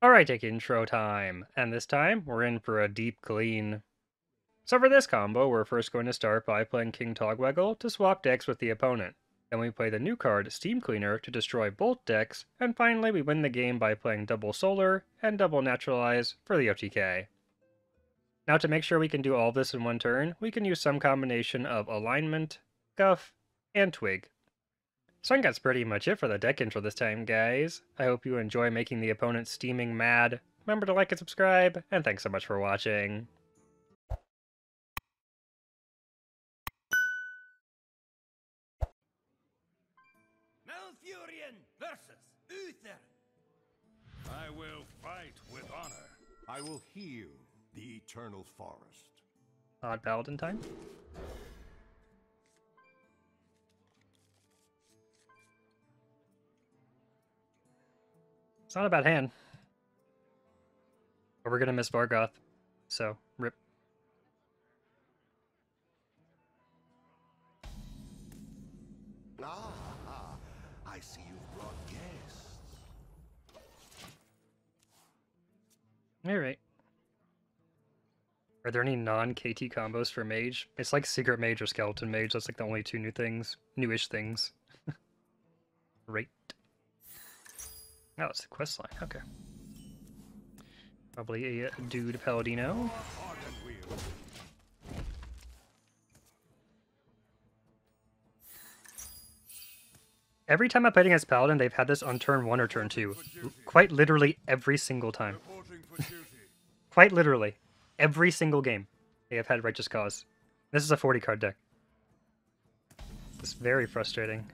Alright, take intro time, and this time we're in for a deep clean. So for this combo, we're first going to start by playing King Togwaggle to swap decks with the opponent. Then we play the new card, Steam Cleaner, to destroy both decks, and finally we win the game by playing double Solar and double Naturalize for the OTK. Now to make sure we can do all this in one turn, we can use some combination of Alignment, Guff, and Twig. So I think that's pretty much it for the deck intro this time, guys. I hope you enjoy making the opponent steaming mad. Remember to like and subscribe, and thanks so much for watching. Malfurion versus Uther. I will fight with honor. I will heal the eternal forest. Odd Paladin time. It's not a bad hand. But we're gonna miss Vargoth, so rip. Ah, I see you've brought guests. Alright. Are there any non-KT combos for Mage? It's like Secret Mage or Skeleton Mage, that's like the only two newish things. Right. Oh, it's the quest line. Okay. Probably a dude Paladino. Every time I played against Paladin, they've had this on turn 1 or turn 2. Quite literally every single time. Quite literally. Every single game. They have had Righteous Cause. This is a 40 card deck. It's very frustrating.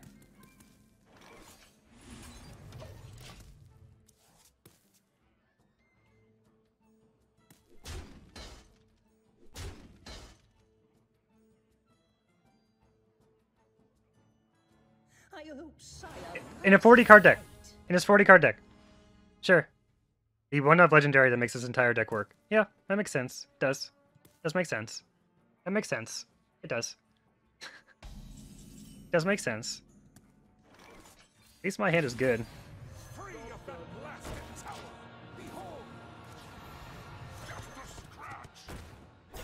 In a 40 card deck. In his 40 card deck. Sure. He won a legendary that makes his entire deck work. Yeah, that makes sense. It does. It does make sense. That makes sense. It does. It does make sense. At least my hand is good.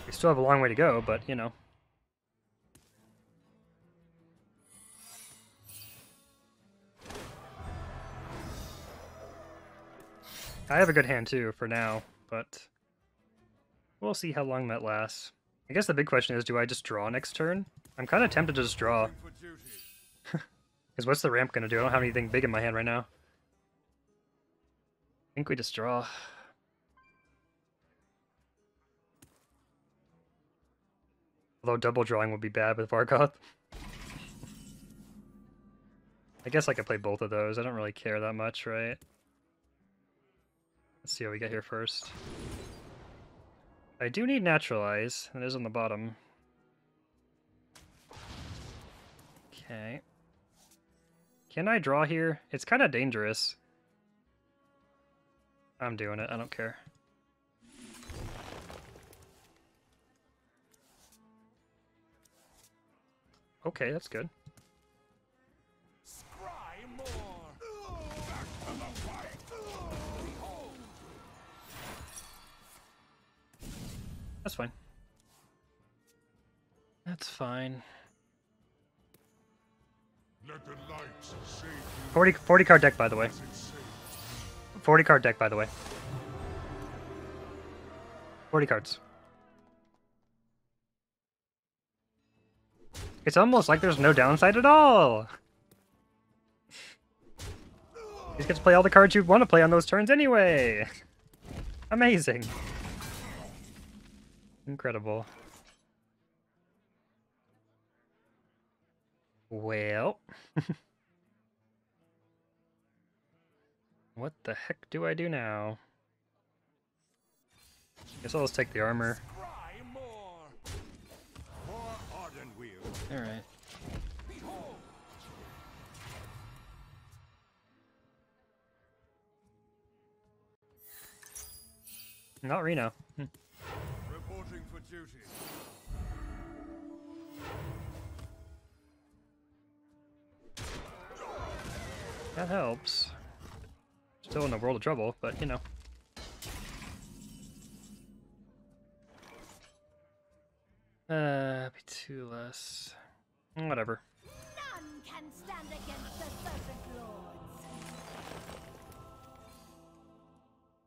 We still have a long way to go, but you know. I have a good hand too, for now, but we'll see how long that lasts. I guess the big question is, do I just draw next turn? I'm kind of tempted to just draw. Because what's the ramp going to do? I don't have anything big in my hand right now. I think we just draw. Although double drawing would be bad with Vargoth. I guess I could play both of those. I don't really care that much, right? Let's see what we get here first. I do need Naturalize, and it is on the bottom. Okay. Can I draw here? It's kind of dangerous. I'm doing it, I don't care. Okay, that's good. That's fine. That's fine. 40 card deck, by the way. 40 card deck, by the way. 40 cards. It's almost like there's no downside at all! You just get to play all the cards you want to play on those turns anyway! Amazing. Incredible. Well. What the heck do I do now? Guess I'll just take the armor. Alright. Not Reno. Duty. That helps. Still in a world of trouble, but you know. Two less. Whatever. None can stand against the serpent lords.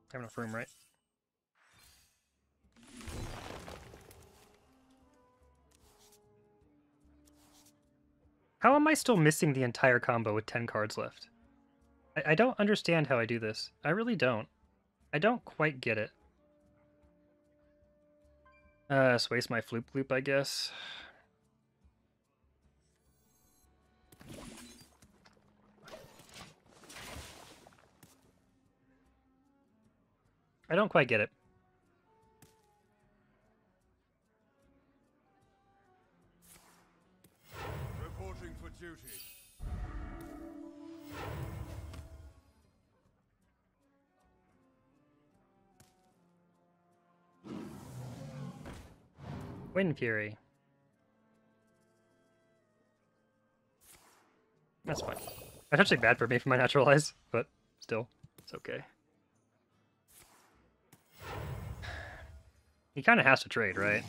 I have enough room, right? How am I still missing the entire combo with 10 cards left? I don't understand how I do this. I really don't. I don't quite get it. So waste my Floop Loop, I guess. I don't quite get it. Reporting for duty. Wind Fury. That's fine. That's actually bad for me for my Naturalize, but still, it's okay. He kind of has to trade, right?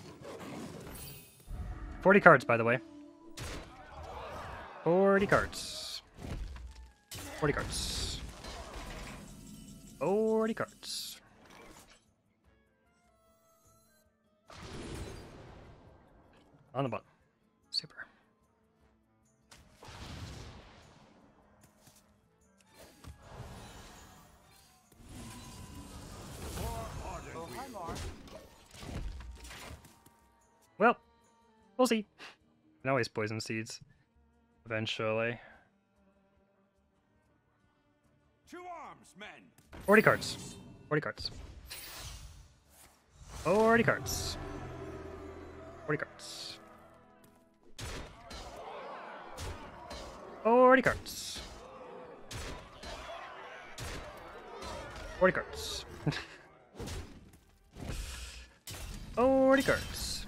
40 cards, by the way. 40 cards. 40 cards. 40 cards. On the bottom. Super. Well, we'll see. And always poison seeds. Eventually. 40 cards. 40 cards. 40 cards. 40 cards. 40 cards. 40 cards. 40 cards.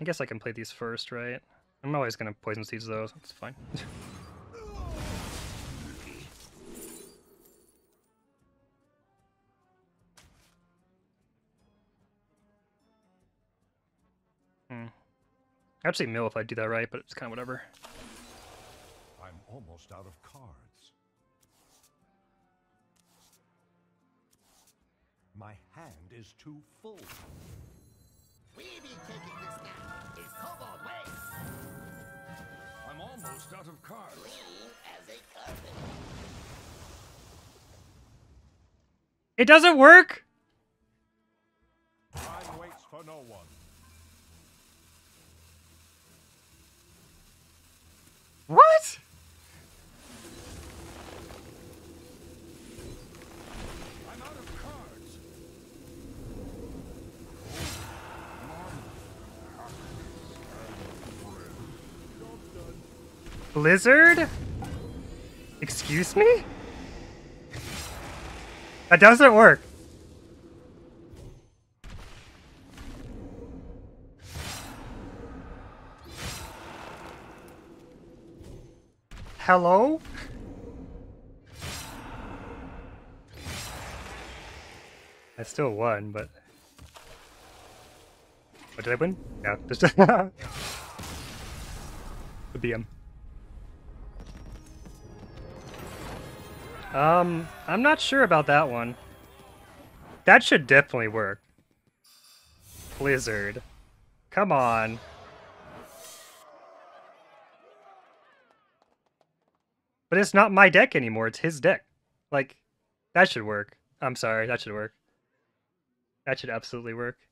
I guess I can play these first, right? I'm always gonna poison seeds though, so it's fine. I'd say mill if I do that right, but it's kind of whatever. I'm almost out of cards. My hand is too full. We be taking this now. It's Kobold Waste. I'm almost out of cards. Clean as a carpet. It doesn't work. Time waits for no one. What? I'm out of cards. Blizzard? Excuse me? That doesn't work. Hello? I still won, but... What, did I win? Yeah, just... the BM. I'm not sure about that one. That should definitely work. Blizzard. Come on. But it's not my deck anymore, it's his deck. Like, that should work. I'm sorry, that should work. That should absolutely work.